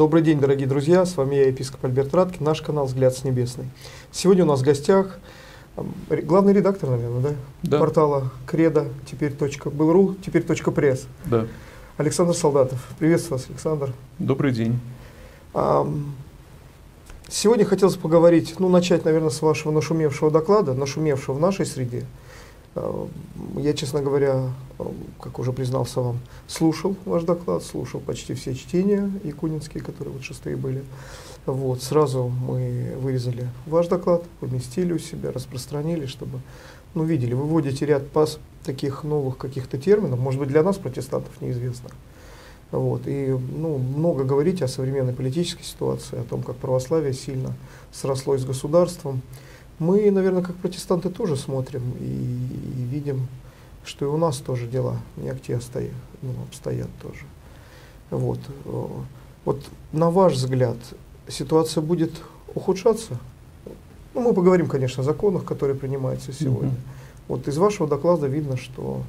Добрый день, дорогие друзья, с вами я, епископ Альберт Радкин, наш канал «Взгляд с Небесной». Сегодня у нас в гостях главный редактор, наверное, да? Портала Credo, теперь.был.ру, теперь.пресс. Да. Александр Солдатов. Приветствую вас, Александр. Добрый день. Сегодня хотелось поговорить, начать, наверное, с вашего нашумевшего доклада, нашумевшего в нашей среде. Я, честно говоря, как уже признался вам, слушал ваш доклад, слушал почти все чтения якунинские, которые вот шестые были. Вот, сразу мы вырезали ваш доклад, поместили у себя, распространили, чтобы, видели, вы вводите ряд таких новых каких-то терминов, может быть, для нас, протестантов, неизвестных. Вот, и, много говорите о современной политической ситуации, о том, как православие сильно срослось с государством. Мы, наверное, как протестанты тоже смотрим и видим, что и у нас тоже дела не обстоят тоже. Вот, на ваш взгляд, ситуация будет ухудшаться? Мы поговорим, конечно, о законах, которые принимаются сегодня. Вот из вашего доклада видно, что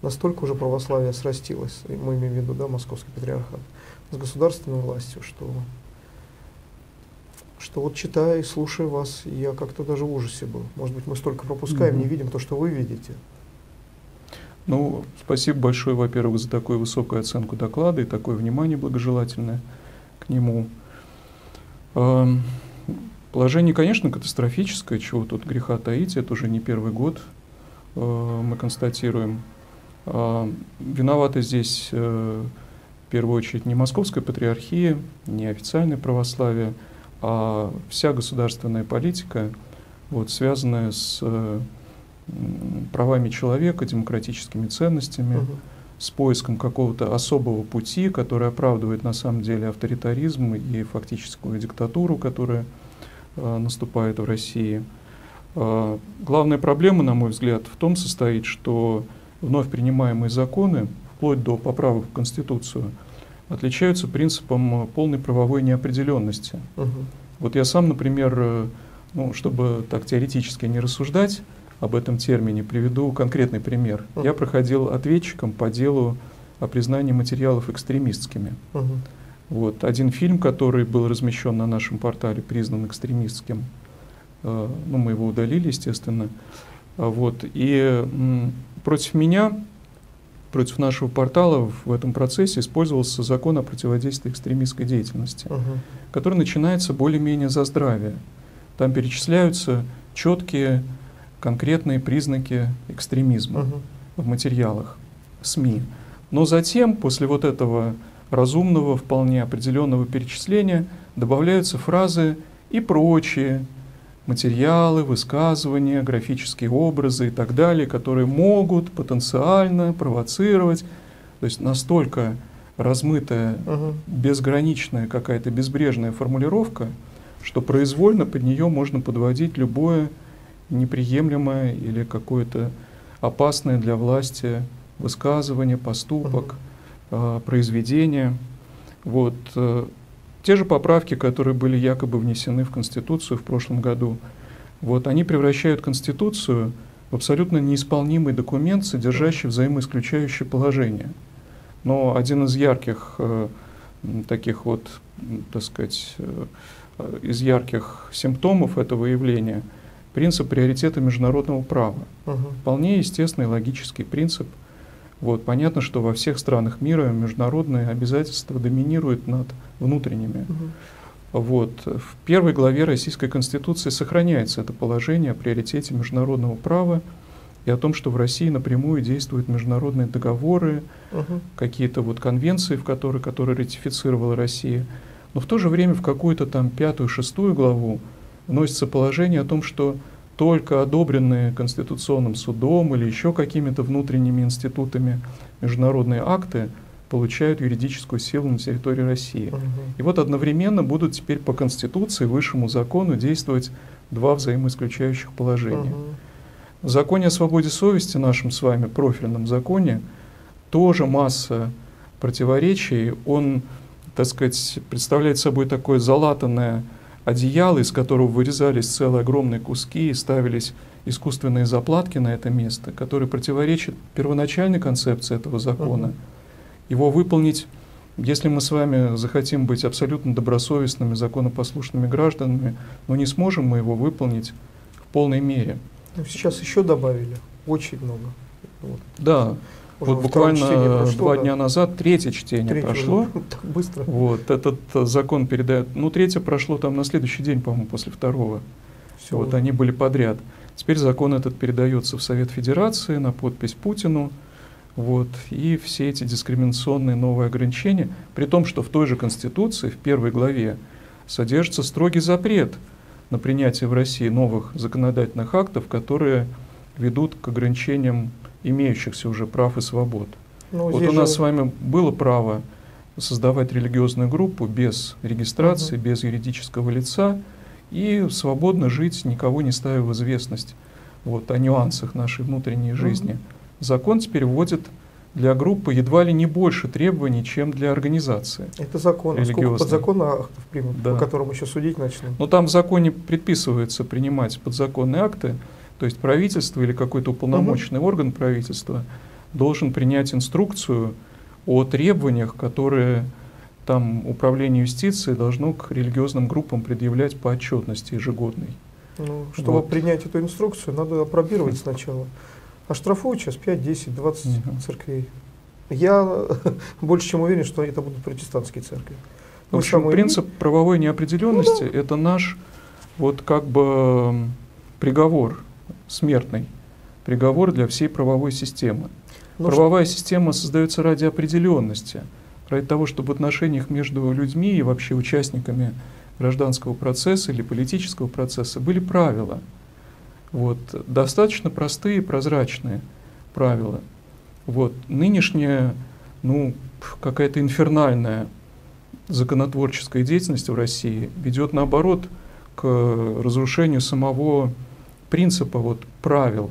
настолько уже православие срастилось, и мы имеем в виду, Московский Патриархат, с государственной властью, что вот, читая и слушая вас, я как-то даже в ужасе был. Может быть, мы столько пропускаем, не видим то, что вы видите. Спасибо большое, во-первых, за такую высокую оценку доклада и такое внимание благожелательное к нему. Положение, конечно, катастрофическое, чего тут греха таить, это уже не первый год мы констатируем. Виноваты здесь, в первую очередь, не Московская патриархия, не официальное православие, а вся государственная политика, связанная с правами человека, демократическими ценностями, с поиском какого-то особого пути, который оправдывает на самом деле авторитаризм и фактическую диктатуру, которая наступает в России. Главная проблема, на мой взгляд, в том состоит, что вновь принимаемые законы, вплоть до поправок в Конституцию, отличаются принципом полной правовой неопределенности. Вот я сам, например, чтобы так теоретически не рассуждать об этом термине, приведу конкретный пример. Я проходил ответчиком по делу о признании материалов экстремистскими. Вот, один фильм, который был размещен на нашем портале, признан экстремистским. Мы его удалили, естественно. Вот, и против меня... Против нашего портала в этом процессе использовался закон о противодействии экстремистской деятельности, который начинается более-менее за здравие. Там перечисляются четкие, конкретные признаки экстремизма в материалах СМИ. Но затем, после вот этого разумного, вполне определенного перечисления, добавляются фразы «и прочие», материалы, высказывания, графические образы и так далее, которые могут потенциально провоцировать. То есть настолько размытая, безграничная какая-то безбрежная формулировка, что произвольно под нее можно подводить любое неприемлемое или какое-то опасное для власти высказывание, поступок, произведение. Вот. Те же поправки, которые были якобы внесены в Конституцию в прошлом году, они превращают Конституцию в абсолютно неисполнимый документ, содержащий взаимоисключающие положения. Но один из ярких симптомов этого явления — принцип приоритета международного права. Вполне естественный логический принцип. Вот, понятно, что во всех странах мира международные обязательства доминируют над внутренними. Вот, в первой главе Российской Конституции сохраняется это положение о приоритете международного права и о том, что в России напрямую действуют международные договоры, какие-то конвенции, которые ратифицировала Россия. Но в то же время в какую-то там 5-6 главу вносится положение о том, что только одобренные Конституционным судом или еще какими-то внутренними институтами международные акты получают юридическую силу на территории России. И вот одновременно будут теперь по Конституции, высшему закону действовать два взаимоисключающих положения. В законе о свободе совести, нашем с вами профильном законе, тоже масса противоречий. Он, представляет собой такое залатанное одеяло, из которого вырезались целые огромные куски и ставились искусственные заплатки на это место, которые противоречат первоначальной концепции этого закона. Его выполнить Если мы с вами захотим быть абсолютно добросовестными, законопослушными гражданами, но не сможем мы его выполнить в полной мере. Сейчас еще добавили очень много. Вот. Да. Вот буквально прошло, два дня назад третье чтение прошло. Так быстро. Вот, этот закон передает... Ну, третье прошло там на следующий день, по-моему, после второго. Все. Вот, они были подряд. Теперь закон этот передается в Совет Федерации на подпись Путину. Вот, и все эти дискриминационные новые ограничения, при том, что в той же Конституции, в 1 главе, содержится строгий запрет на принятие в России новых законодательных актов, которые ведут к ограничениям имеющихся уже прав и свобод. Ну, вот у нас с вами было право создавать религиозную группу без регистрации, без юридического лица и свободно жить, никого не ставя в известность вот, о нюансах нашей внутренней жизни. Закон теперь вводит для группы едва ли не больше требований, чем для организации. Это закон. А сколько подзаконных актов примут, по которым еще судить начнем? Но там в законе предписывается принимать подзаконные акты. То есть правительство или какой-то уполномоченный орган правительства должен принять инструкцию о требованиях, которые там управление юстиции должно к религиозным группам предъявлять по отчетности ежегодной. Ну, чтобы принять эту инструкцию, надо апробировать сначала. А штрафуют сейчас 5, 10, 20 церквей. Я больше чем уверен, что это будут протестантские церкви. В общем, принцип правовой неопределенности — это наш вот как бы приговор. Смертный приговор для всей правовой системы. Но правовая система создается ради определенности, ради того, чтобы в отношениях между людьми и вообще участниками гражданского процесса или политического процесса были правила. Вот. Достаточно простые, прозрачные правила. Вот. Нынешняя, ну, какая-то инфернальная законотворческая деятельность в России ведет, наоборот, к разрушению самого принципа, вот, правил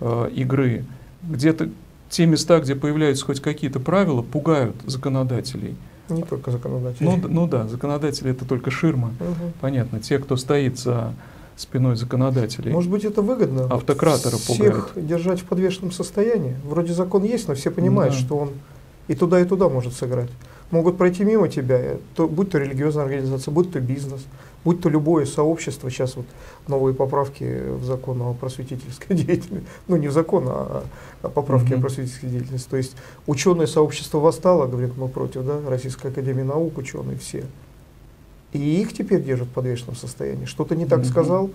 игры. Где-то те места, где появляются хоть какие-то правила, пугают законодателей. Не только законодателей. Ну да, законодатели — это только ширма. Понятно, те, кто стоит за спиной законодателей. Может быть, это выгодно? Автократоры пугают. Всех держать в подвешенном состоянии. Вроде закон есть, но все понимают, что он и туда может сыграть. Могут пройти мимо тебя, будь то религиозная организация, будь то бизнес, будь то любое сообщество. Сейчас вот новые поправки в закон о просветительской деятельности, ну не в закон, а поправки о просветительской деятельности. То есть ученое сообщество восстало, говорит, мы против, да, Российской академии наук, ученые все. И их теперь держат в подвешенном состоянии. Что-то не так сказал,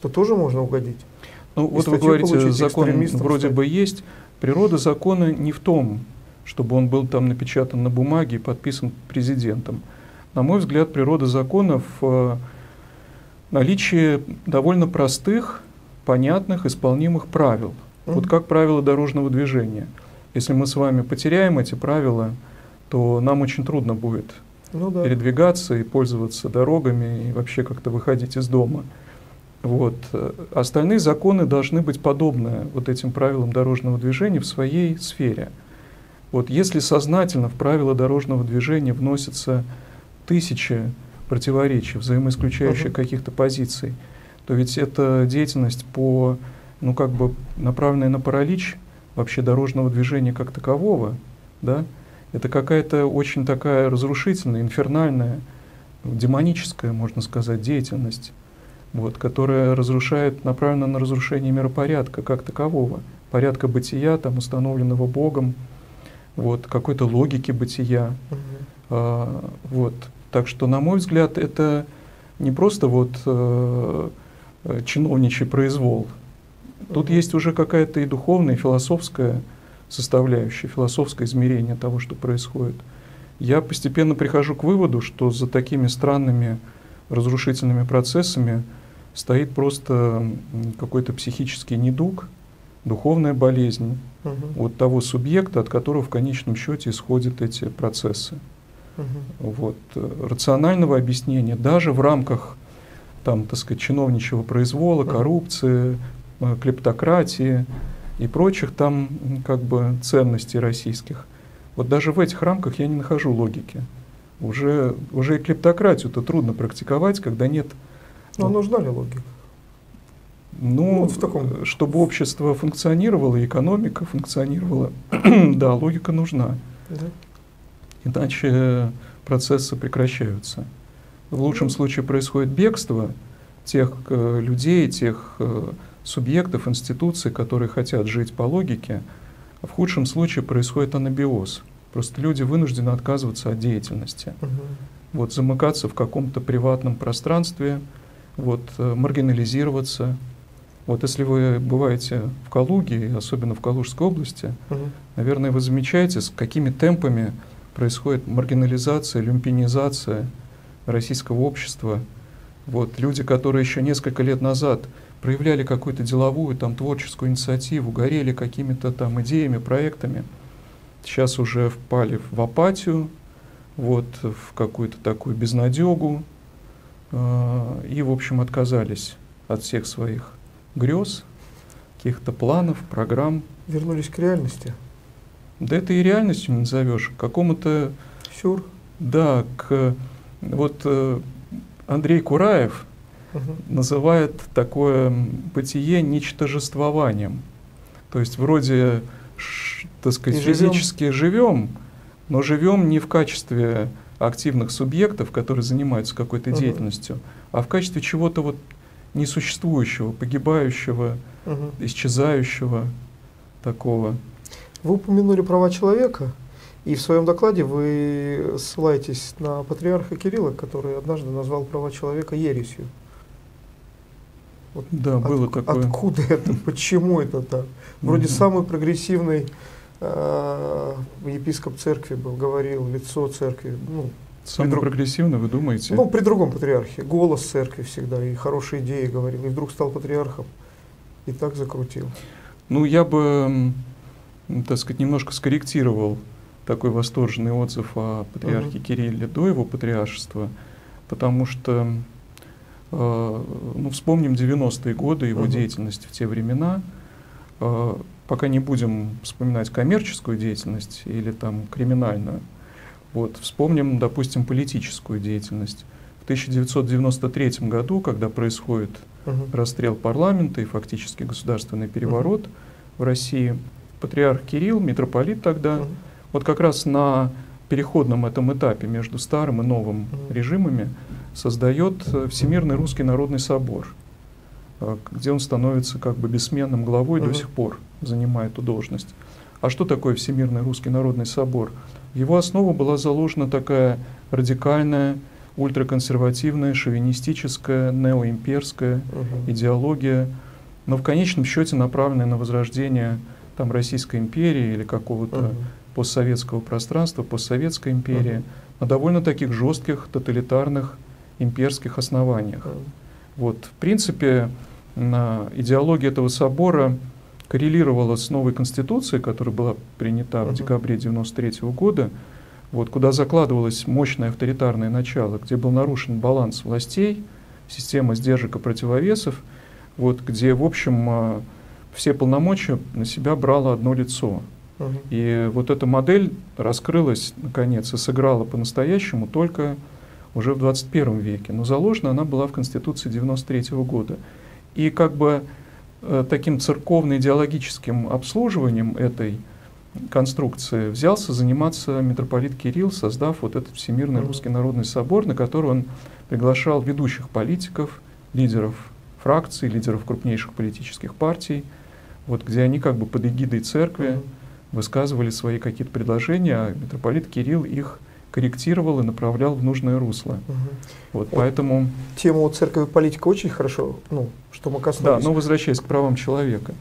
то тоже можно угодить. Ну вот вы говорите, закон вроде бы есть. Природа закона не в том, чтобы он был там напечатан на бумаге и подписан президентом. На мой взгляд, природа законов в наличии довольно простых, понятных, исполнимых правил. Вот как правила дорожного движения. Если мы с вами потеряем эти правила, то нам очень трудно будет передвигаться и пользоваться дорогами, и вообще как-то выходить из дома. Вот. Остальные законы должны быть подобны вот этим правилам дорожного движения в своей сфере. Вот если сознательно в правила дорожного движения вносятся тысячи противоречий, взаимоисключающих каких-то позиций, то ведь это деятельность по, ну, как бы направленная на паралич вообще дорожного движения как такового, да? Это какая-то очень такая разрушительная, инфернальная, демоническая, можно сказать, деятельность, вот, которая разрушает, направлена на разрушение миропорядка как такового, порядка бытия, там, установленного Богом, вот, какой-то логики бытия. Вот. Так что, на мой взгляд, это не просто вот, чиновничий произвол. Тут есть уже какая-то и духовная, и философская составляющая, философское измерение того, что происходит. Я постепенно прихожу к выводу, что за такими странными разрушительными процессами стоит просто какой-то психический недуг, духовная болезнь от того субъекта, от которого в конечном счете исходят эти процессы. Вот. Рационального объяснения даже в рамках там, так сказать, чиновничьего произвола, коррупции, клептократии и прочих там как бы ценностей российских. Вот даже в этих рамках я не нахожу логики. Уже и клептократию-то трудно практиковать, когда нет... Но нужна ли логика? Ну, вот в таком. Чтобы общество функционировало, экономика функционировала, да, логика нужна. Да. иначе процессы прекращаются. В лучшем случае происходит бегство тех людей, тех субъектов, институций, которые хотят жить по логике, а в худшем случае происходит анабиоз. Просто люди вынуждены отказываться от деятельности, вот, замыкаться в каком-то приватном пространстве, вот, маргинализироваться. Вот если вы бываете в Калуге, особенно в Калужской области, наверное, вы замечаете, с какими темпами происходит маргинализация, люмпинизация российского общества. Вот, люди, которые еще несколько лет назад проявляли какую-то деловую, там, творческую инициативу, горели какими-то там идеями, проектами, сейчас уже впали в апатию, вот, в какую-то такую безнадегу и, в общем, отказались от всех своих грез, каких-то планов, программ. Вернулись к реальности. Да это и реальностью не назовешь, к какому-то... Сюр. Да, к... Вот Андрей Кураев называет такое бытие ничтожествованием. То есть вроде, так сказать, физически живем, но живем не в качестве активных субъектов, которые занимаются какой-то деятельностью, а в качестве чего-то вот несуществующего, погибающего, исчезающего такого. Вы упомянули права человека, и в своем докладе вы ссылаетесь на патриарха Кирилла, который однажды назвал права человека ересью. Вот да, было такое. Откуда это? Почему это так? Вроде самый прогрессивный епископ церкви был, говорил, лицо церкви. Ну, самый прогрессивный, вы думаете? Ну, при другом патриархе. Голос церкви всегда, и хорошие идеи говорил. И вдруг стал патриархом, и так закрутил. Ну, я бы, так сказать, немножко скорректировал такой восторженный отзыв о патриархе Кирилле до его патриаршества, потому что, ну, вспомним 90-е годы, его деятельность в те времена, пока не будем вспоминать коммерческую деятельность или там криминальную, вот, вспомним, допустим, политическую деятельность. В 1993 году, когда происходит расстрел парламента и фактически государственный переворот в России, патриарх Кирилл, митрополит тогда, вот как раз на переходном этом этапе между старым и новым режимами создает Всемирный Русский народный собор, где он становится как бы бессменным главой, до сих пор занимает эту должность. А что такое Всемирный Русский народный собор? В его основу была заложена такая радикальная, ультраконсервативная, шовинистическая, неоимперская идеология, но в конечном счете направленная на возрождение там Российской империи или какого-то постсоветского пространства, постсоветской империи, на довольно таких жестких, тоталитарных имперских основаниях. Вот. В принципе, идеология этого собора коррелировала с новой конституцией, которая была принята в декабре 1993 года, вот, куда закладывалось мощное авторитарное начало, где был нарушен баланс властей, система сдержек и противовесов, вот, где, в общем, все полномочия на себя брало одно лицо. И вот эта модель раскрылась, наконец, и сыграла по-настоящему только уже в 21 веке. Но заложена она была в Конституции 1993 года. И как бы таким церковно-идеологическим обслуживанием этой конструкции взялся заниматься митрополит Кирилл, создав вот этот Всемирный Русский народный собор, на который он приглашал ведущих политиков, лидеров фракций, лидеров крупнейших политических партий, вот, где они как бы под эгидой церкви высказывали свои какие-то предложения, а митрополит Кирилл их корректировал и направлял в нужное русло. Вот, поэтому... Тему церковь и политика очень хорошо, ну, что мы коснулись. Да, но возвращаясь к правам человека.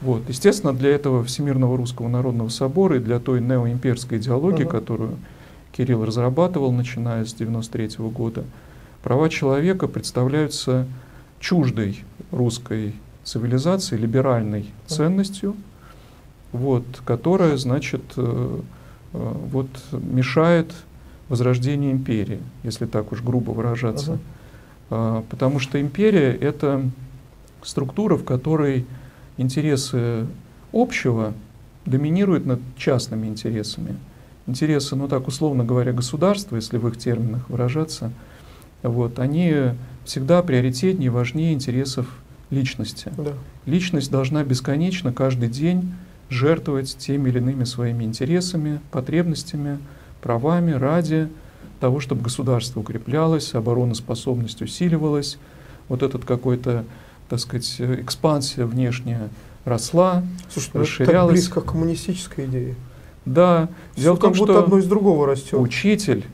Вот, естественно, для этого Всемирного Русского Народного Собора и для той неоимперской идеологии, которую Кирилл разрабатывал, начиная с 1993 года, права человека представляются чуждой русской цивилизации, либеральной ценностью, вот, которая, значит, вот, мешает возрождению империи, если так уж грубо выражаться. Потому что империя — это структура, в которой интересы общего доминируют над частными интересами. Интересы, ну так условно говоря, государства, если в их терминах выражаться, вот, они всегда приоритетнее, важнее интересов личности. Личность должна бесконечно, каждый день жертвовать теми или иными своими интересами, потребностями, правами ради того, чтобы государство укреплялось, обороноспособность усиливалась, вот этот какой-то, так сказать, экспансия внешняя росла, слушай, расширялась. Это близко к коммунистической идее. Да. Дело в том, как будто что одно из другого растет. Учитель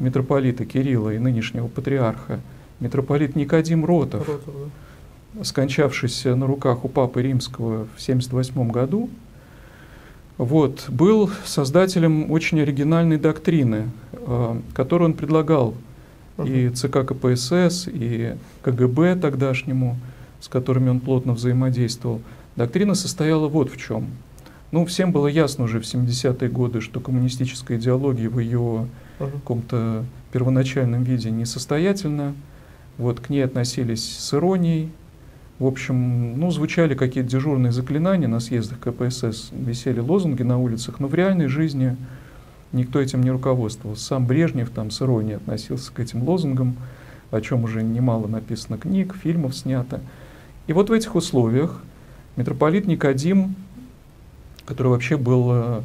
митрополита Кирилла и нынешнего патриарха, митрополит Никодим Ротов, да, скончавшийся на руках у Папы Римского в 1978 году, вот, был создателем очень оригинальной доктрины, которую он предлагал и ЦК КПСС, и КГБ тогдашнему, с которыми он плотно взаимодействовал. Доктрина состояла вот в чем. Ну, всем было ясно уже в 70-е годы, что коммунистическая идеология в ее каком-то первоначальном виде несостоятельна. Вот, к ней относились с иронией. В общем, ну, звучали какие-то дежурные заклинания на съездах КПСС, висели лозунги на улицах, но в реальной жизни никто этим не руководствовался. Сам Брежнев там с иронией относился к этим лозунгам, о чем уже немало написано книг, фильмов снято. И вот в этих условиях митрополит Никодим, который вообще был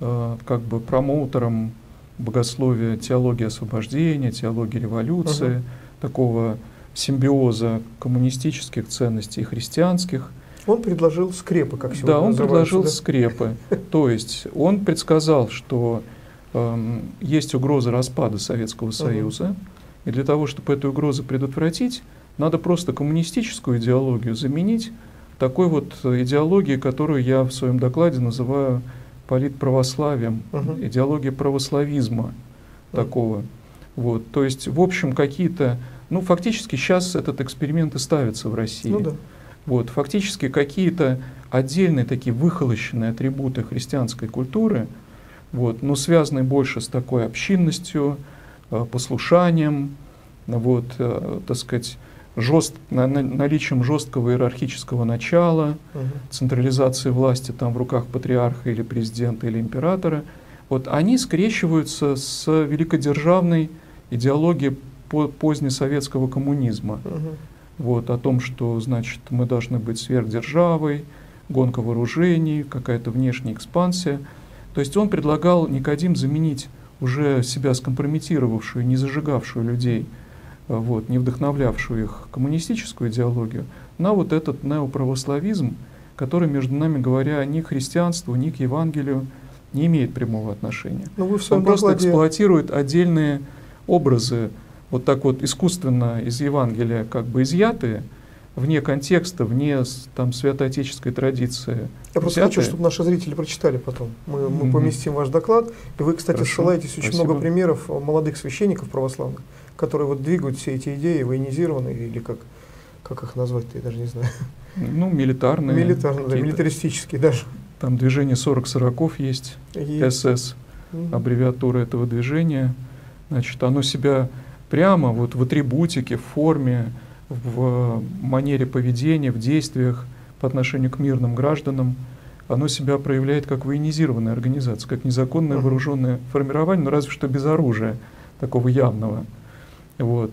как бы промоутером богословия теологии освобождения, теологии революции, такого симбиоза коммунистических ценностей и христианских. Он предложил скрепы, как сегодня называется. Да, он предложил скрепы. То есть он предсказал, что есть угроза распада Советского Союза, и для того, чтобы эту угрозу предотвратить, надо просто коммунистическую идеологию заменить такой вот идеологией, которую я в своем докладе называю политправославием, идеология православизма такого. Вот, то есть, в общем, какие-то, ну, фактически сейчас этот эксперимент и ставится в России. Ну, да. Вот, фактически какие-то отдельные такие выхолощенные атрибуты христианской культуры, вот, но связанные больше с такой общинностью, послушанием, вот, так сказать, наличием жесткого иерархического начала, централизации власти там в руках патриарха или президента или императора, вот, они скрещиваются с великодержавной идеологией позднесоветского коммунизма. Вот, о том, что, значит, мы должны быть сверхдержавой, гонка вооружений, какая-то внешняя экспансия. То есть он предлагал, Никодим, заменить уже себя скомпрометировавшую, не зажигавшую людей, вот, не вдохновлявшую их коммунистическую идеологию, на вот этот неоправославизм, который, между нами говоря, ни к христианству, ни к Евангелию не имеет прямого отношения. Он просто эксплуатирует отдельные образы, вот так вот искусственно из Евангелия как бы изъятые, вне контекста, вне там святоотеческой традиции. Я просто хочу, чтобы наши зрители прочитали потом. Мы поместим ваш доклад. И вы, кстати, ссылаетесь очень много примеров молодых священников православных, которые вот двигают все эти идеи, военизированные, или как их назвать-то, я даже не знаю. Ну, милитарные. Милитарные, да, милитаристические даже. Там движение 40-40 есть, СС, аббревиатура этого движения. Значит, оно себя прямо вот в атрибутике, в форме, в манере поведения, в действиях по отношению к мирным гражданам, оно себя проявляет как военизированная организация, как незаконное вооруженное формирование, но разве что без оружия, такого явного. Вот.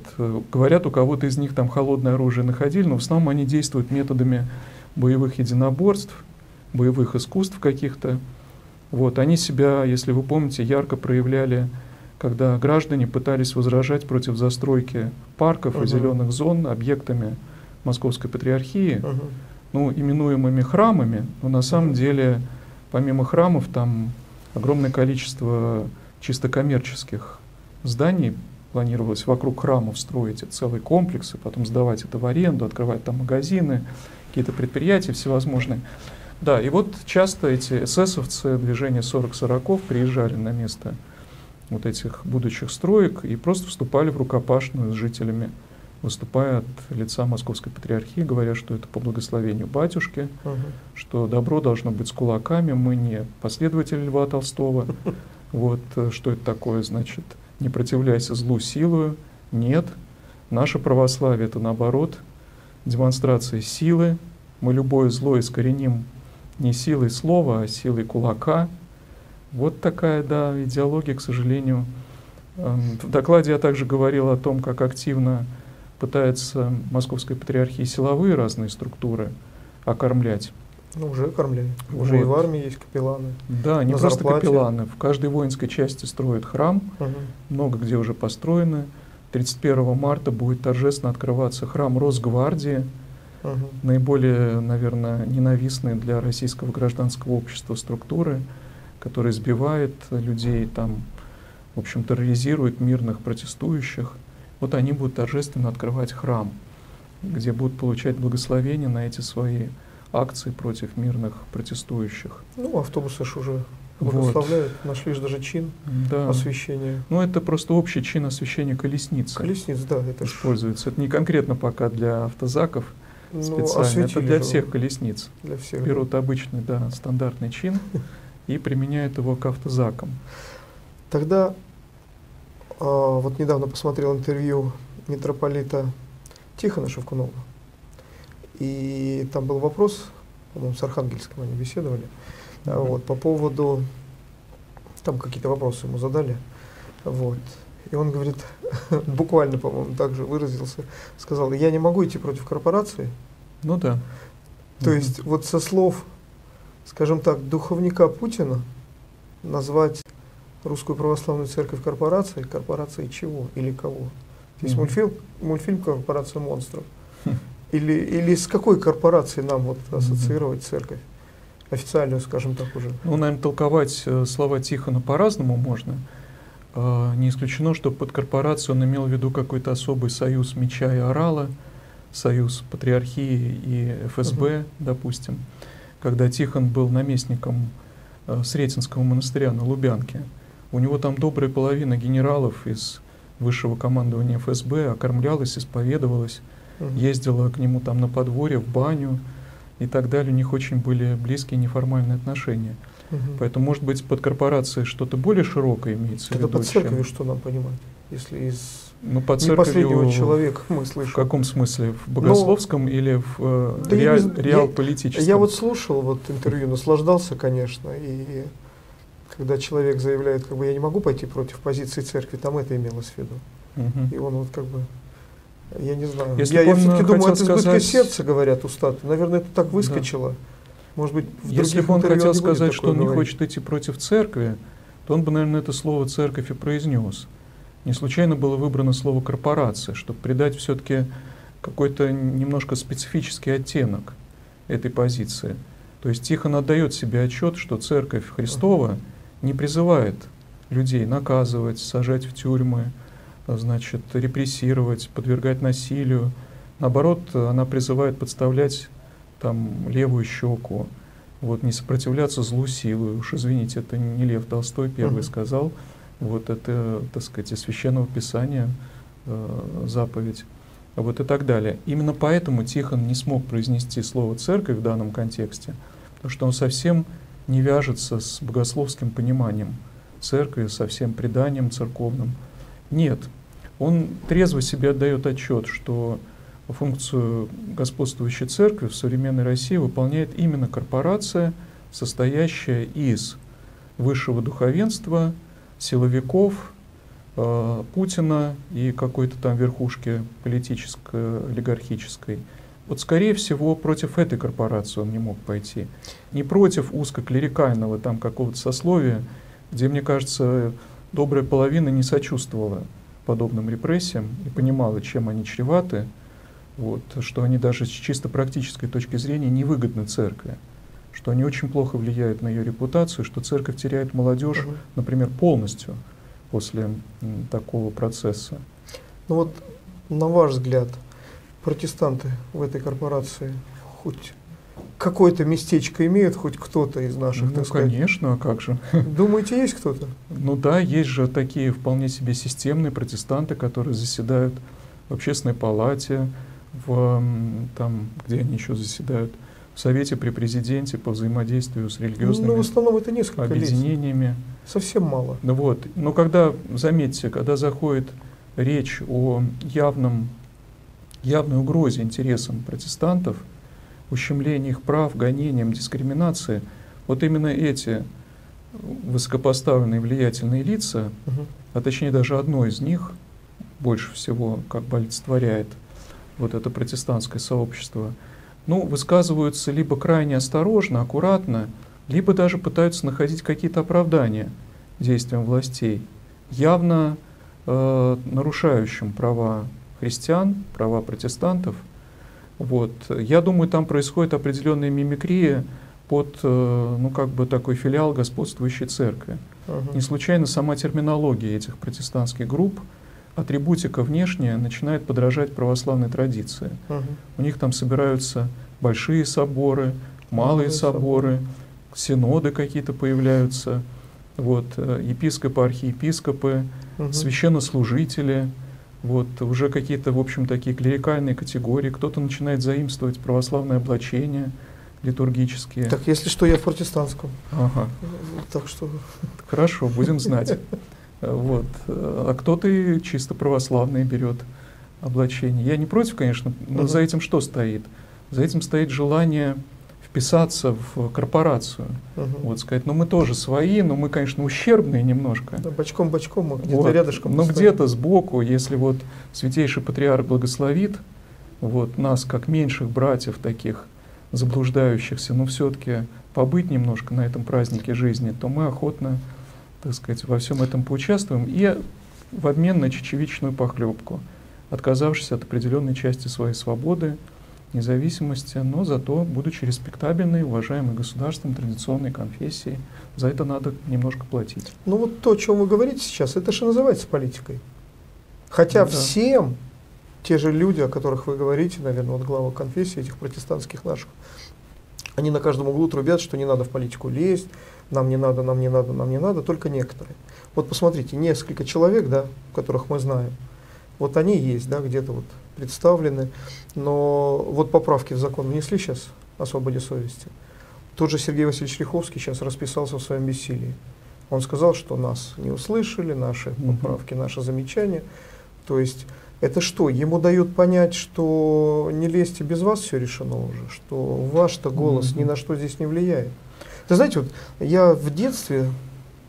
Говорят, у кого-то из них там холодное оружие находили, но в основном они действуют методами боевых единоборств, боевых искусств каких-то. Вот. Они себя, если вы помните, ярко проявляли, когда граждане пытались возражать против застройки парков и зеленых зон объектами Московской Патриархии, ну, именуемыми храмами, но на самом деле, помимо храмов, там огромное количество чисто коммерческих зданий планировалось вокруг храмов строить, целые комплексы, потом сдавать это в аренду, открывать там магазины, какие-то предприятия всевозможные. Да, и вот часто эти эсэсовцы движения 40-40 приезжали на место вот этих будущих строек и просто вступали в рукопашную с жителями, выступая от лица Московской Патриархии, говоря, что это по благословению батюшки, что добро должно быть с кулаками, мы не последователи Льва Толстого, вот, что это такое, значит, не противляйся злу силою, нет, наше православие — это наоборот, демонстрация силы, мы любое зло искореним не силой слова, а силой кулака. Вот такая, да, идеология, к сожалению. В докладе я также говорил о том, как активно пытается Московская Патриархия силовые разные структуры окормлять. Ну, уже кормили. Уже вот. И в армии есть капелланы. Да, не просто капелланы. В каждой воинской части строят храм. Много где уже построено. 31 марта будет торжественно открываться храм Росгвардии. Наиболее, наверное, ненавистные для российского гражданского общества структуры, которая избивает людей, там, в общем, терроризирует мирных протестующих. Вот они будут торжественно открывать храм, где будут получать благословения на эти свои акции против мирных протестующих. Ну, автобусы ж уже благословляют, вот. Нашли же даже чин освящения. Ну, это просто общий чин освящения колесницы. Колесниц, да. Это используется. Это не конкретно пока для автозаков специально, это для всех колесниц. Для всех, берут обычный, стандартный чин и применяют его к автозакам. Тогда, вот недавно посмотрел интервью митрополита Тихона Шевкунова. И там был вопрос, по-моему, с Архангельском они беседовали, вот, по поводу, там какие-то вопросы ему задали, вот, и он говорит, буквально, по-моему, так же выразился, сказал, я не могу идти против корпорации. Ну да. То есть, вот со слов, скажем так, духовника Путина, назвать Русскую Православную Церковь корпорацией, корпорацией чего или кого? Есть мультфильм «Корпорация монстров». Или с какой корпорацией нам вот ассоциировать церковь? Официальную, скажем так, уже. Ну, наверное, толковать слова Тихона по-разному можно. Не исключено, что под корпорацию он имел в виду какой-то особый союз меча и орала, союз патриархии и ФСБ, допустим, когда Тихон был наместником Сретенского монастыря на Лубянке. У него там добрая половина генералов из высшего командования ФСБ окормлялась, исповедовалась, ездила к нему там на подворье, в баню и так далее. У них очень были близкие неформальные отношения. Поэтому, может быть, под корпорацией что-то более широкое имеется в виду. Это под церковью что нам понимать, если из последнего человека мы слышим? В каком смысле? В богословском или в реал-политическом? Я вот слушал вот интервью, наслаждался, конечно, и когда человек заявляет, как бы, я не могу пойти против позиции церкви, там это имелось в виду. И он вот как бы... Я не знаю. Если я все-таки думаю, от избытка сердца, говорят устаты. Наверное, это так выскочило. Может быть, в если бы он хотел сказать, что он не хочет идти против церкви, то он бы, наверное, это слово «церковь» и произнес. Не случайно было выбрано слово «корпорация», чтобы придать все-таки какой-то немножко специфический оттенок этой позиции. То есть Тихон отдает себе отчет, что церковь Христова не призывает людей наказывать, сажать в тюрьмы, значит, репрессировать, подвергать насилию. Наоборот, она призывает подставлять там левую щеку, вот, не сопротивляться злу силой. Уж извините, это не Лев Толстой первый сказал, вот это, так сказать, из Священного Писания заповедь, вот и так далее. Именно поэтому Тихон не смог произнести слово «церковь» в данном контексте, потому что он совсем не вяжется с богословским пониманием церкви, со всем преданием церковным. Нет, он трезво себе отдает отчет, что функцию господствующей церкви в современной России выполняет именно корпорация, состоящая из высшего духовенства, силовиков, Путина и какой-то там верхушки политической-олигархической. Вот, скорее всего, против этой корпорации он не мог пойти. Не против узкоклерикального там какого-то сословия, где, мне кажется, добрая половина не сочувствовала подобным репрессиям и понимала, чем они чреваты, вот, что они даже с чисто практической точки зрения невыгодны церкви, что они очень плохо влияют на ее репутацию, что церковь теряет молодежь, например, полностью после такого процесса. Ну вот, на ваш взгляд, протестанты в этой корпорации хоть какое-то местечко имеют, хоть кто-то из наших, ну, так сказать? Конечно, а как же? Думаете, есть кто-то? Ну да, есть же такие вполне себе системные протестанты, которые заседают в Общественной палате, в, там, где они еще заседают, в Совете при президенте по взаимодействию с религиозными, ну, в основном это несколько объединениями. Совсем мало. Вот. Но когда, заметьте, когда заходит речь о явной угрозе интересам протестантов, ущемлении их прав, гонениям, дискриминации, вот именно эти высокопоставленные влиятельные лица, а точнее даже одно из них, больше всего как бы олицетворяет вот это протестантское сообщество, ну, высказываются либо крайне осторожно, аккуратно, либо даже пытаются находить какие-то оправдания действиям властей, явно нарушающим права христиан, права протестантов. Вот. Я думаю, там происходит определенная мимикрия под, ну, как бы такой филиал господствующей церкви. Не случайно сама терминология этих протестантских групп, атрибутика внешняя, начинает подражать православной традиции. У них там собираются большие соборы, малые соборы, синоды какие-то появляются, вот, епископы, архиепископы, священнослужители, вот, уже какие-то, в общем, такие клерикальные категории. Кто-то начинает заимствовать православное облачение литургические. Так, если что, я в протестантском. Ага. Так что... Хорошо, будем знать. Вот. А кто-то и чисто православный берет облачение. Я не против, конечно, но за этим что стоит? За этим стоит желание вписаться в корпорацию. Вот, сказать, ну мы тоже свои, но мы, конечно, ущербные немножко. Да, бочком-бочком, а где-то вот, рядышком. Но где-то сбоку, если вот Святейший Патриарх благословит вот, нас, как меньших братьев таких, заблуждающихся, но все-таки побыть немножко на этом празднике жизни, то мы охотно, так сказать, во всем этом поучаствуем и в обмен на чечевичную похлебку, отказавшись от определенной части своей свободы, независимости, но зато будучи респектабельной, уважаемой государством, традиционной конфессией, за это надо немножко платить. Ну вот то, о чем вы говорите сейчас, это же называется политикой. Хотя да. Всем... Те же люди, о которых вы говорите, наверное, вот глава конфессии этих протестантских наших, они на каждом углу трубят, что не надо в политику лезть, нам не надо, нам не надо, нам не надо, только некоторые. Вот посмотрите, несколько человек, да, которых мы знаем, вот они есть, да, где-то вот представлены, но вот поправки в закон внесли сейчас о свободе совести. Тот же Сергей Васильевич Ряховский сейчас расписался в своем бессилии. Он сказал, что нас не услышали, наши поправки, наши замечания, то есть... Это что, ему дают понять, что не лезьте, без вас все решено уже, что ваш-то голос ни на что здесь не влияет. Ты знаете, вот я в детстве,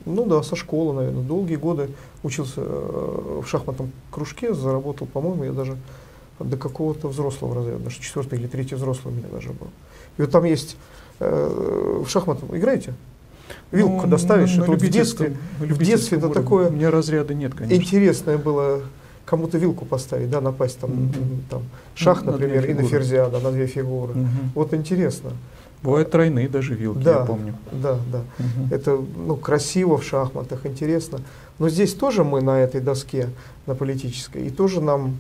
ну да, со школы, наверное, долгие годы учился в шахматном кружке, заработал, по-моему, я даже до какого-то взрослого разряда, даже 4-й или 3-й взрослый у меня даже был. И вот там есть, в шахматном, играете? Вилку доставишь, ну, в детстве это такое... У меня разряда нет, конечно. Интересное было... Кому-то вилку поставить, да, напасть там, там шах, ну, например, и на ферзя, да, на две фигуры. Вот интересно. Бывают тройные даже вилки, да, я помню. Да, да. Это, ну, красиво в шахматах, интересно. Но здесь тоже мы на этой доске, на политической, и тоже нам...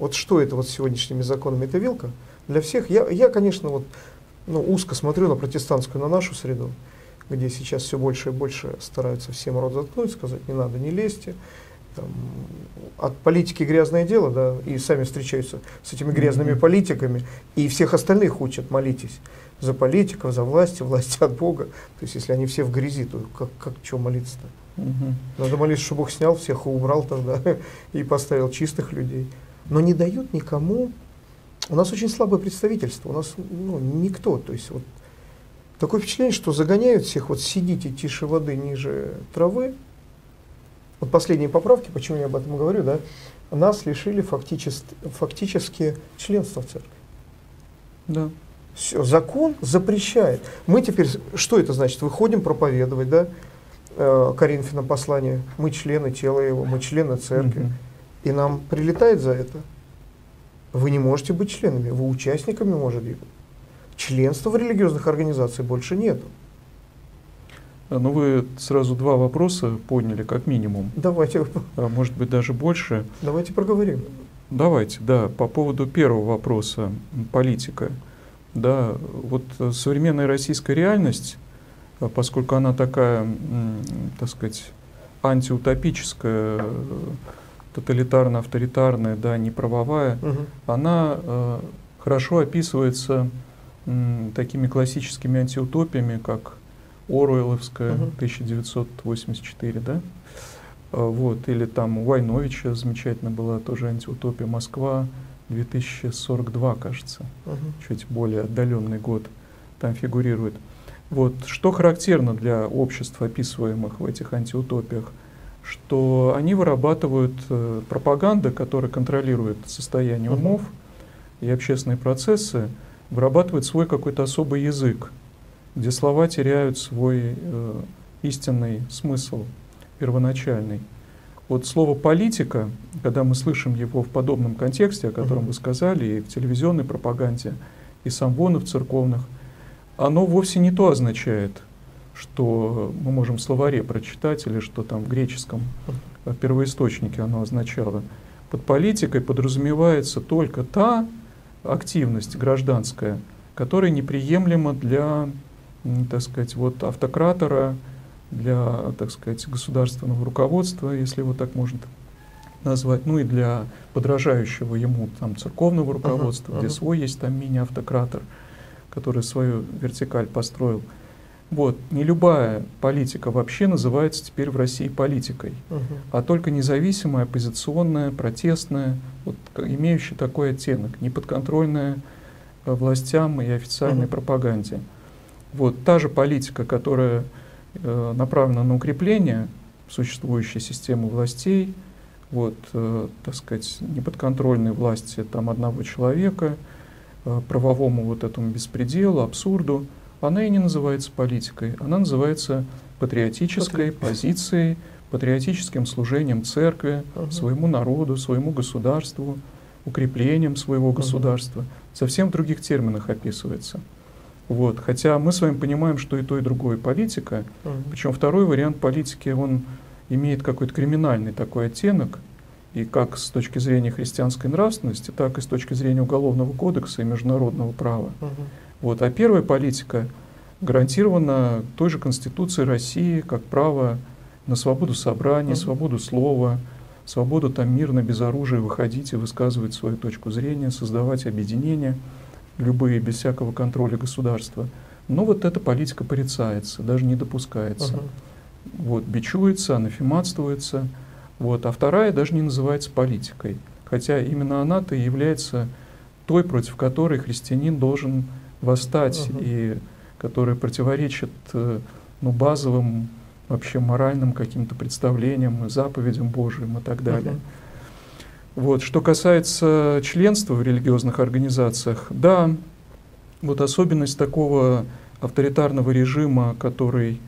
Вот что это вот с сегодняшними законами? Это вилка для всех. Я конечно, вот, ну, узко смотрю на протестантскую, на нашу среду, где сейчас все больше и больше стараются всем рот заткнуть, сказать, не надо, не лезьте. Там, от политики грязное дело, да, и сами встречаются с этими грязными политиками, и всех остальных учат, молитесь за политиков, за власть от Бога. То есть, если они все в грязи, то как что молиться-то? Надо молиться, чтобы Бог снял всех и убрал тогда, и поставил чистых людей. Но не дают никому, у нас очень слабое представительство, у нас, ну, никто, то есть, вот, такое впечатление, что загоняют всех, вот, сидите тише воды, ниже травы. Вот последние поправки, почему я об этом говорю, да, нас лишили фактически членства в церкви. Да. Все, закон запрещает. Мы теперь, что это значит? Выходим проповедовать, да, Коринфянам послание, мы члены тела его, мы члены церкви, и нам прилетает за это. Вы не можете быть членами, вы участниками, может быть. Членства в религиозных организациях больше нету. Ну, вы сразу два вопроса подняли, как минимум. Давайте. А может быть, даже больше. Давайте проговорим. Давайте, да. По поводу первого вопроса, политика. Да, вот современная российская реальность, поскольку она такая, так сказать, антиутопическая, тоталитарно-авторитарная, да, неправовая, она хорошо описывается такими классическими антиутопиями, как Оруэлловская, 1984, да? Вот, или там у Войновича замечательно была тоже антиутопия Москва, 2042, кажется, чуть более отдаленный год там фигурирует. Вот, что характерно для обществ, описываемых в этих антиутопиях, что они вырабатывают пропаганду, которая контролирует состояние умов и общественные процессы, вырабатывает свой какой-то особый язык, где слова теряют свой истинный смысл, первоначальный. Вот слово «политика», когда мы слышим его в подобном контексте, о котором вы сказали, и в телевизионной пропаганде, и с амвонов церковных, оно вовсе не то означает, что мы можем в словаре прочитать, или что там в греческом первоисточнике оно означало. Под политикой подразумевается только та активность гражданская, которая неприемлема для, так сказать, вот автократора, для, так сказать, государственного руководства, если его так можно назвать, ну и для подражающего ему там церковного руководства, где свой есть там мини-автократор, который свою вертикаль построил. Вот, не любая политика вообще называется теперь в России политикой, а только независимая, оппозиционная, протестная, вот, имеющая такой оттенок, неподконтрольная властям и официальной пропаганде. Вот, та же политика, которая направлена на укрепление существующей системы властей, вот, так сказать, неподконтрольной власти там одного человека, правовому вот этому беспределу, абсурду, она и не называется политикой, она называется патриотической позицией, патриотическим служением церкви, своему народу, своему государству, укреплением своего государства. Совсем в других терминах описывается. Вот. Хотя мы с вами понимаем, что и то, и другое политика, причем второй вариант политики, он имеет какой-то криминальный такой оттенок, и как с точки зрения христианской нравственности, так и с точки зрения Уголовного кодекса и международного права. Вот. А первая политика гарантирована той же Конституцией России, как право на свободу собраний, свободу слова, свободу там мирно, без оружия выходить и высказывать свою точку зрения, создавать объединения, любые, без всякого контроля государства. Но вот эта политика порицается, даже не допускается. Вот, бичуется, анафематствуется. Вот. А вторая даже не называется политикой, хотя именно она-то и является той, против которой христианин должен восстать, и которая противоречит базовым вообще моральным каким-то представлениям, заповедям Божьим и так далее. Вот. Что касается членства в религиозных организациях, да, вот особенность такого авторитарного режима, который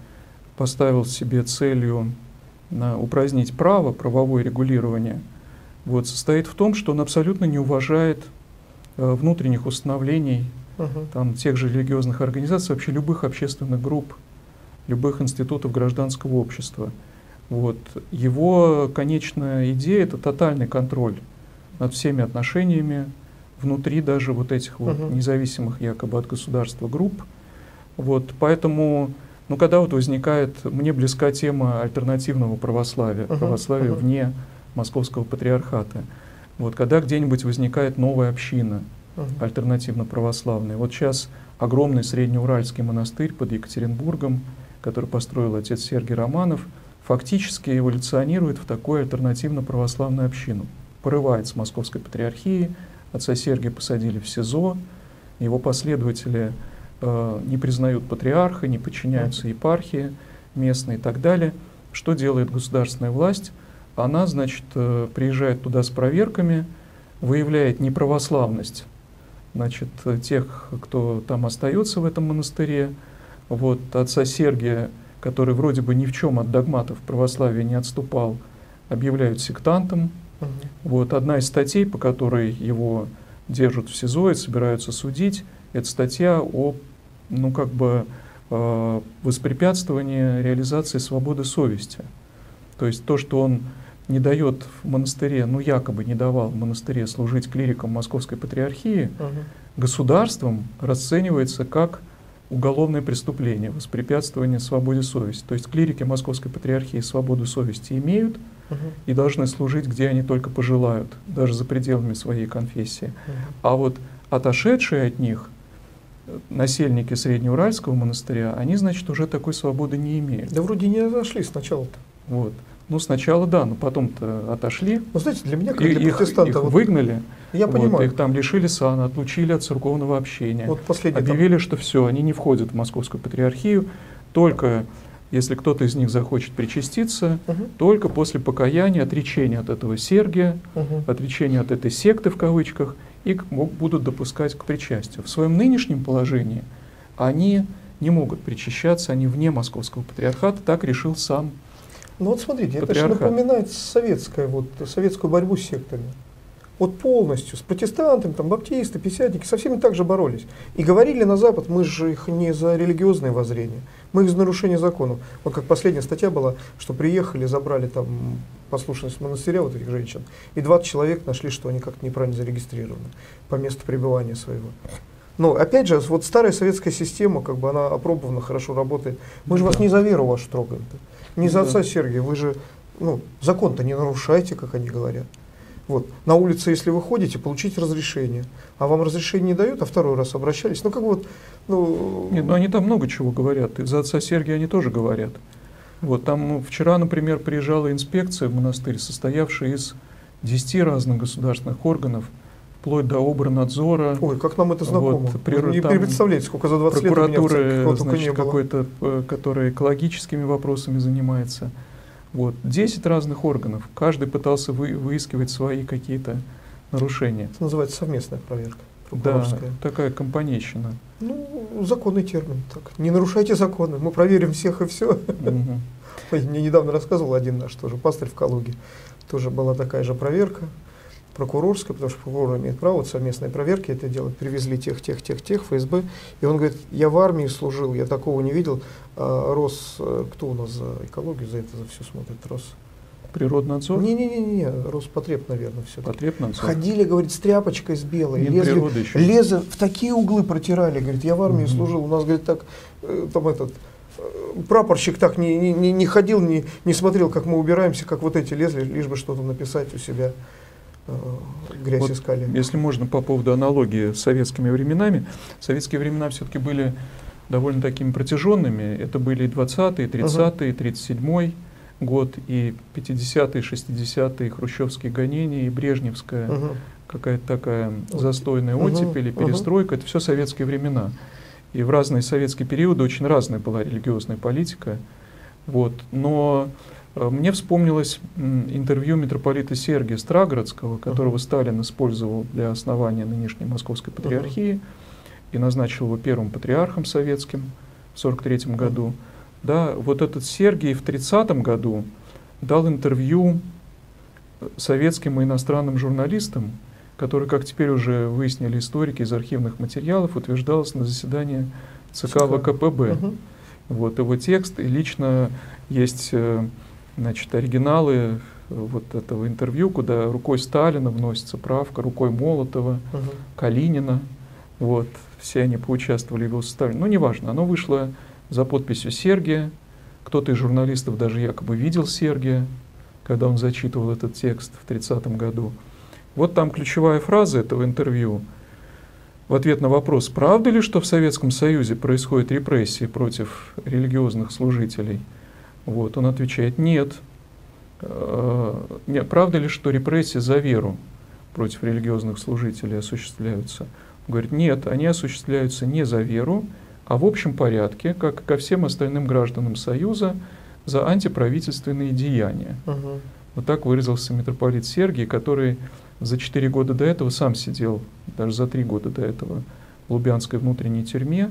поставил себе целью упразднить право, правовое регулирование, вот, состоит в том, что он абсолютно не уважает внутренних установлений там, тех же религиозных организаций, вообще любых общественных групп, любых институтов гражданского общества. Вот. Его конечная идея — это тотальный контроль над всеми отношениями внутри даже вот этих вот независимых якобы от государства групп. Вот. Поэтому, ну, когда вот возникает, мне близка тема альтернативного православия, православия вне Московского Патриархата. Вот. Когда где-нибудь возникает новая община альтернативно-православная. Вот сейчас огромный Среднеуральский монастырь под Екатеринбургом, который построил отец Сергий Романов, фактически эволюционирует в такую альтернативно-православную общину. Порывает с Московской Патриархии, отца Сергия посадили в СИЗО, его последователи не признают патриарха, не подчиняются епархии местной и так далее. Что делает государственная власть? Она, значит, приезжает туда с проверками, выявляет неправославность, значит, тех, кто там остается в этом монастыре. Вот отца Сергия, который вроде бы ни в чем от догматов православия не отступал, объявляют сектантом. Вот одна из статей, по которой его держат в СИЗО и собираются судить, это статья о, ну, как бы, воспрепятствовании реализации свободы совести. То есть то, что он не дает в монастыре, ну, якобы не давал в монастыре служить клирикам Московской Патриархии, государством расценивается как уголовное преступление, воспрепятствование свободе совести. То есть клирики Московской Патриархии свободу совести имеют и должны служить, где они только пожелают, даже за пределами своей конфессии. А вот отошедшие от них насельники Среднеуральского монастыря, они, значит, уже такой свободы не имеют. Да вроде не отошли сначала-то. Вот. Ну, сначала да, но потом-то отошли. Ну, знаете, для меня, как для протестанта, их выгнали, я вот, понимаю. Их там лишили сана, отлучили от церковного общения, вот объявили, там... что все, они не входят в Московскую Патриархию, только если кто-то из них захочет причаститься, только после покаяния, отречения от этого Сергия, отречения от этой секты в кавычках, и будут допускать к причастию. В своем нынешнем положении они не могут причащаться, они вне Московского патриархата, так решил сам патриархат. Ну вот смотрите, это же напоминает советскую борьбу с сектами. Вот полностью, с протестантами, там, баптисты, пятидесятники, со всеми так же боролись. И говорили на Запад, мы же их не за религиозные воззрения, мы их за нарушение законов. Вот как последняя статья была, что приехали, забрали там послушность монастыря вот этих женщин, и 20 человек нашли, что они как-то неправильно зарегистрированы по месту пребывания своего. Но опять же, вот старая советская система, как бы она опробована, хорошо работает. Мы же вас не за веру вашу трогаем-то, не за отца Сергия, вы же закон-то не нарушайте, как они говорят. Вот. На улице, если вы ходите, получите разрешение. А вам разрешение не дают, а второй раз обращались. Ну, как вот, Нет, ну они там много чего говорят. И за отца Сергия они тоже говорят. Вот, там вчера, например, приезжала инспекция в монастырь, состоявшая из 10 разных государственных органов, вплоть до обернадзора. Ой, как нам это знакомо. Вот, не представляете, сколько за 20 лет у меня в церкви, значит, какой-то, который экологическими вопросами занимается. Вот, 10 разных органов, каждый пытался выискивать свои какие-то нарушения. Это называется совместная проверка. Да, такая компанейщина. Ну, законный термин. Так. Не нарушайте законы, мы проверим всех и все. Мне недавно рассказывал один наш тоже пастырь в Калуге. Тоже была такая же проверка, прокурорская, потому что прокурор имеет право вот, совместной проверки это делать. Привезли тех, ФСБ. И он говорит, я в армии служил, я такого не видел. Кто у нас за экологию, за это за все смотрит? Природнадзор? Не-не-не, Роспотреб, наверное, все. Потребнадзор. Ходили, говорит, с тряпочкой, с белой, лезли в такие углы протирали. Говорит, я в армии служил, у нас, говорит, так, там этот... Прапорщик так не ходил, не смотрел, как мы убираемся, как вот эти лезли, лишь бы что-то написать у себя. Грязь вот, искали. Если можно, по поводу аналогии с советскими временами. Советские времена все-таки были довольно такими протяженными. Это были и 20-е, 30-е, 37-й год, и 50-е, 60-е, хрущевские гонения, и брежневская какая-то такая застойная оттепель, перестройка. Это все советские времена. И в разные советские периоды очень разная была религиозная политика. Вот. Но мне вспомнилось интервью митрополита Сергия Страгородского, которого Сталин использовал для основания нынешней Московской Патриархии и назначил его первым патриархом советским в 1943 году. Да, вот этот Сергий в 1930 году дал интервью советским и иностранным журналистам, который, как теперь уже выяснили историки из архивных материалов, утверждался на заседании ЦК ВКПБ. Вот его текст, и лично есть оригиналы вот этого интервью, куда рукой Сталина вносится правка, рукой Молотова, Калинина. Вот, все они поучаствовали в его составе. Ну, неважно, оно вышло за подписью Сергия. Кто-то из журналистов даже якобы видел Сергия, когда он зачитывал этот текст в 1930 году. Вот там ключевая фраза этого интервью. В ответ на вопрос, правда ли, что в Советском Союзе происходят репрессии против религиозных служителей, вот, он отвечает, нет. Правда ли, что репрессии за веру против религиозных служителей осуществляются? Он говорит, нет, они осуществляются не за веру, а в общем порядке, как и ко всем остальным гражданам Союза, за антиправительственные деяния. Вот так выразился митрополит Сергий, который за 4 года до этого сам сидел, даже за 3 года до этого, в лубянской внутренней тюрьме,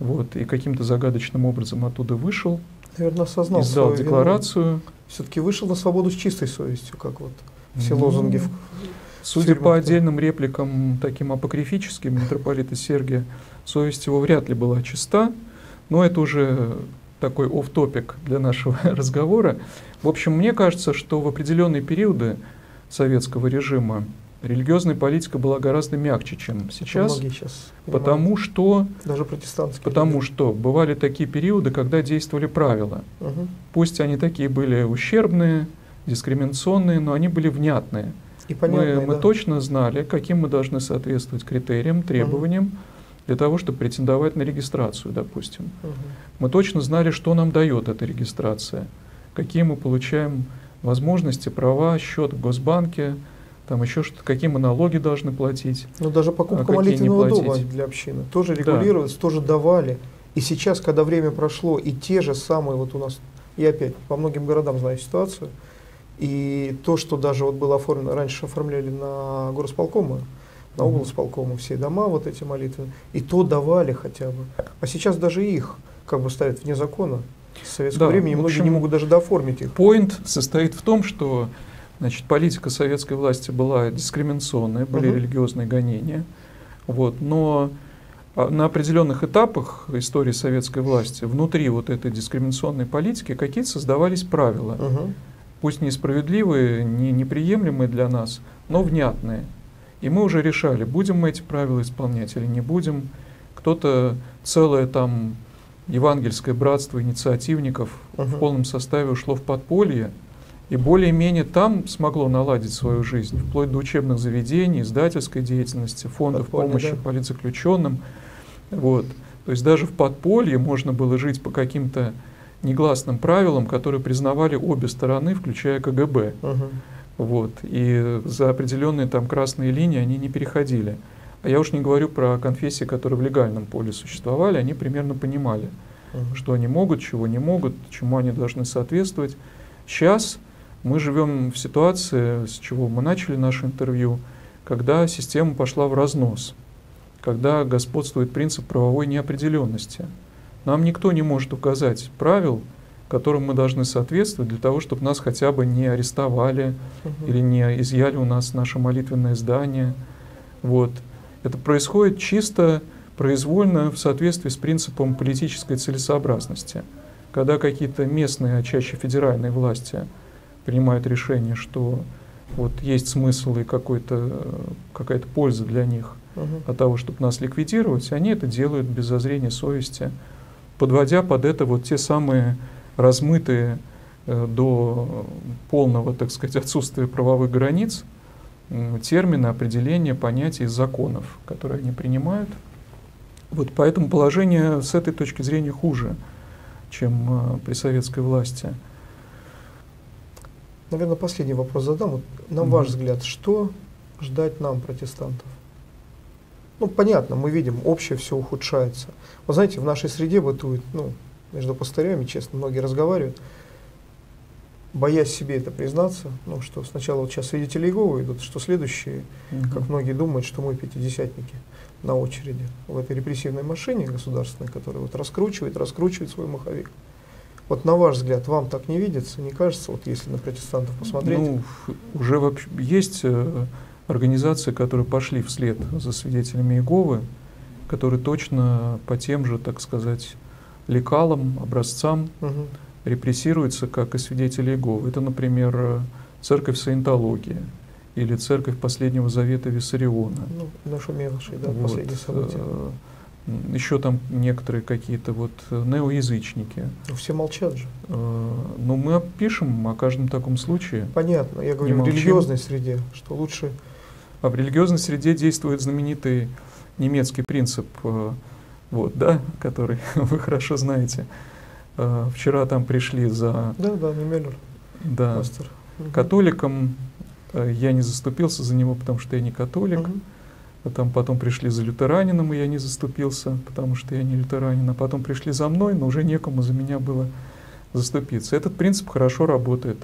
вот, и каким-то загадочным образом оттуда вышел, наверное, осознал свою декларацию. Все-таки вышел на свободу с чистой совестью, как вот все лозунги. Судя по отдельным репликам, таким апокрифическим, митрополита Сергия, совесть его вряд ли была чиста, но это уже такой офф-топик для нашего разговора. В общем, мне кажется, что в определенные периоды советского режима религиозная политика была гораздо мягче, чем сейчас, потому что даже протестантские, потому что бывали такие периоды, когда действовали правила. Пусть они такие были ущербные, дискриминационные, но они были внятные. И понятные, мы точно знали, каким мы должны соответствовать критериям, требованиям для того, чтобы претендовать на регистрацию, допустим. Мы точно знали, что нам дает эта регистрация, какие мы получаем возможности, права, счет в Госбанке, там еще что-то, какие мы налоги должны платить. Но даже покупка молитвенного дома для общины тоже регулировалась, тоже давали. И сейчас, когда время прошло, и те же самые, вот у нас, я опять по многим городам знаю ситуацию, и то, что даже вот было оформлено, раньше оформляли на горосполкомы, на облсполкомы все дома, вот эти молитвы, и то давали хотя бы. А сейчас даже их как бы ставят вне закона. С советского времени многие не могут даже дооформить их. Пойнт состоит в том, что, значит, политика советской власти была дискриминационная, были религиозные гонения. Вот, но на определенных этапах истории советской власти внутри вот этой дискриминационной политики какие-то создавались правила, пусть несправедливые, не неприемлемые для нас, но внятные. И мы уже решали, будем мы эти правила исполнять или не будем. Кто-то целое там евангельское братство инициативников в полном составе ушло в подполье, и более-менее там смогло наладить свою жизнь, вплоть до учебных заведений, издательской деятельности, фондов помощи политзаключенным. Вот. То есть даже в подполье можно было жить по каким-то негласным правилам, которые признавали обе стороны, включая КГБ. Вот. И за определенные там красные линии они не переходили. А я уж не говорю про конфессии, которые в легальном поле существовали, они примерно понимали, что они могут, чего не могут, чему они должны соответствовать. Сейчас мы живем в ситуации, с чего мы начали наше интервью, когда система пошла в разнос, когда господствует принцип правовой неопределенности. Нам никто не может указать правил, которым мы должны соответствовать для того, чтобы нас хотя бы не арестовали или не изъяли у нас наше молитвенное здание. Вот. Это происходит чисто произвольно в соответствии с принципом политической целесообразности. Когда какие-то местные, а чаще федеральные власти принимают решение, что вот есть смысл и какая-то польза для них от того, чтобы нас ликвидировать, они это делают без зазрения совести, подводя под это вот те самые размытые до полного, так сказать, отсутствия правовых границ термины, определения, понятия из законов, которые они принимают. Вот поэтому положение с этой точки зрения хуже, чем при советской власти. Наверное, последний вопрос задам. Вот, на ваш взгляд, что ждать нам, протестантов? Ну, понятно, мы видим, общее все ухудшается. Вы знаете, в нашей среде бытует, ну, между пастырями, честно, многие разговаривают, боясь себе это признаться, ну, что сначала вот сейчас свидетели Иеговы идут, что следующие, как многие думают, что мы пятидесятники на очереди в этой репрессивной машине государственной, которая вот раскручивает свой маховик. Вот на ваш взгляд, вам так не видится, не кажется, вот если на протестантов посмотреть? Ну, уже вообще есть организации, которые пошли вслед за свидетелями Иеговы, которые точно по тем же, так сказать, лекалам, образцам репрессируются, как и свидетели Иеговы. Это, например, церковь саентологии или церковь Последнего Завета Виссариона. Ну, нашумевшие, да, вот. Последние события. Еще там некоторые какие-то вот неоязычники. Ну, все молчат же. Но мы пишем о каждом таком случае. Понятно, я говорю в религиозной среде, что лучше... А в религиозной среде действует знаменитый немецкий принцип, вот, да, который вы хорошо знаете. Вчера там пришли за... Да, Нимеллер. Да, католиком. Я не заступился за него, потому что я не католик. Там потом пришли за лютеранином, и я не заступился, потому что я не лютеранин. А потом пришли за мной, но уже некому за меня было заступиться. Этот принцип хорошо работает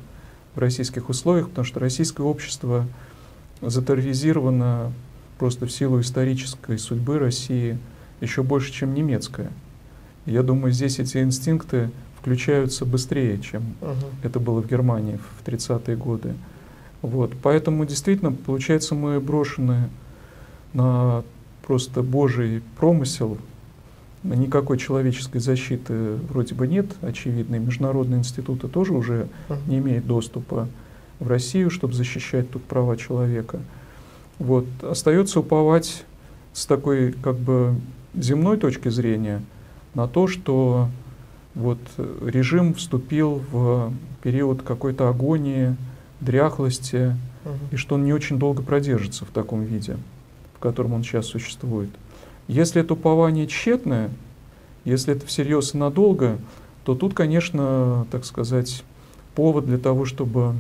в российских условиях, потому что российское общество затерроризировано просто в силу исторической судьбы России еще больше, чем немецкое. Я думаю, здесь эти инстинкты включаются быстрее, чем это было в Германии в 30-е годы. Вот. Поэтому действительно, получается, мы брошены на просто Божий промысел, никакой человеческой защиты вроде бы нет, очевидно, и международные институты тоже уже не имеют доступа в Россию, чтобы защищать тут права человека. Вот. Остается уповать с такой как бы земной точки зрения на то, что вот режим вступил в период какой-то агонии, дряхлости, и что он не очень долго продержится в таком виде, в котором он сейчас существует. Если это упование тщетное, если это всерьез и надолго, то тут, конечно, так сказать, повод для того, чтобы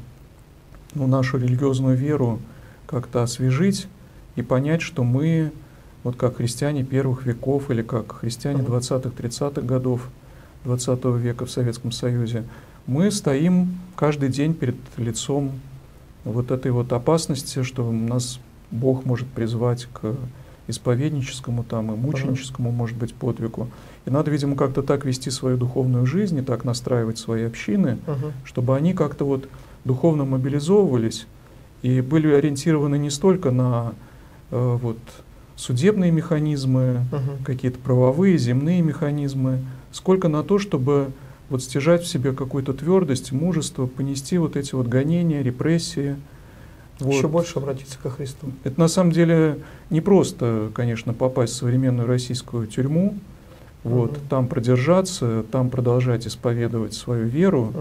нашу религиозную веру как-то освежить и понять, что мы вот как христиане первых веков или как христиане 20-30-х годов 20 века в Советском Союзе, мы стоим каждый день перед лицом вот этой вот опасности, что нас Бог может призвать к исповедническому там, и мученическому, может быть, подвигу. И надо, видимо, как-то так вести свою духовную жизнь и так настраивать свои общины, чтобы они как-то вот духовно мобилизовывались и были ориентированы не столько на вот, судебные механизмы, какие-то правовые, земные механизмы, сколько на то, чтобы вот стяжать в себе какую-то твердость, мужество, понести вот эти вот гонения, репрессии. Вот. Еще больше обратиться ко Христу. Это на самом деле не просто, конечно, попасть в современную российскую тюрьму, вот, там продержаться, там продолжать исповедовать свою веру,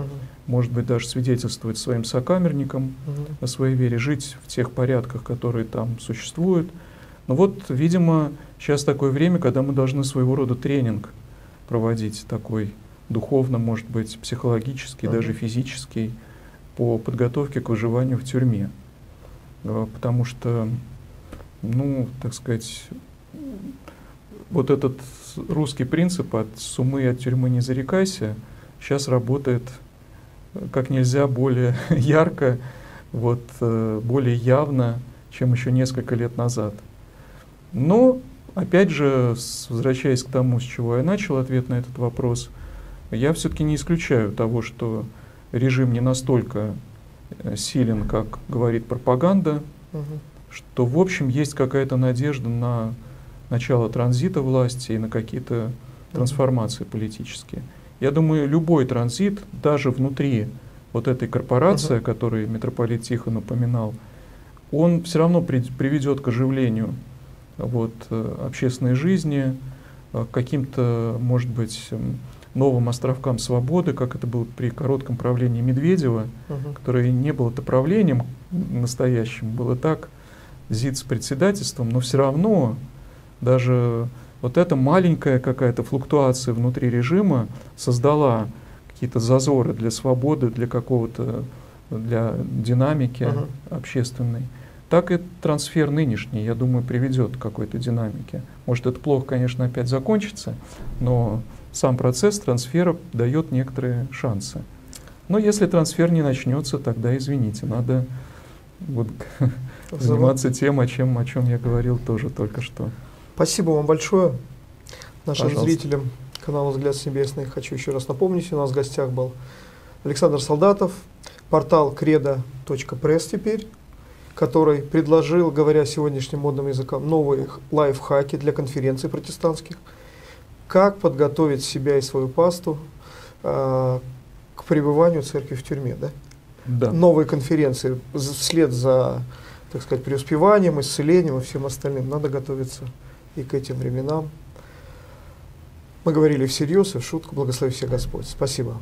может быть, даже свидетельствовать своим сокамерникам о своей вере, жить в тех порядках, которые там существуют. Но вот, видимо, сейчас такое время, когда мы должны своего рода тренинг проводить такой духовно, может быть, психологический, даже физический, по подготовке к выживанию в тюрьме. Потому что, ну, так сказать, вот этот русский принцип «от сумы и от тюрьмы не зарекайся» сейчас работает как нельзя более ярко, вот, более явно, чем еще несколько лет назад. Но, опять же, возвращаясь к тому, с чего я начал ответ на этот вопрос, я все-таки не исключаю того, что режим не настолько силен, как говорит пропаганда, что, в общем, есть какая-то надежда на начало транзита власти и на какие-то трансформации политические. Я думаю, любой транзит, даже внутри вот этой корпорации, о которой митрополит Тихон упоминал, он все равно приведет к оживлению вот, общественной жизни, к каким-то, может быть, новым островкам свободы, как это было при коротком правлении Медведева, которое не было-то правлением настоящим, было так, ЗИЦ с председательством, но все равно даже вот эта маленькая какая-то флуктуация внутри режима создала какие-то зазоры для свободы, для какого-то, для динамики общественной. Так и трансфер нынешний, я думаю, приведет к какой-то динамике. Может, это плохо, конечно, опять закончится, но сам процесс трансфера дает некоторые шансы. Но если трансфер не начнется, тогда, извините, надо вот заниматься тем, о чем я говорил тоже только что. Спасибо вам большое, нашим зрителям канала «Взгляд с Небесной». Хочу еще раз напомнить, у нас в гостях был Александр Солдатов, портал credo.press теперь, который предложил, говоря сегодняшним модным языком, новые лайфхаки для конференций протестантских, как подготовить себя и свою пасту к пребыванию церкви в тюрьме. Да? Да. Новые конференции вслед за, так сказать, преуспеванием, исцелением и всем остальным. Надо готовиться и к этим временам. Мы говорили всерьез и в шутку. Благослови всех Господь. Спасибо.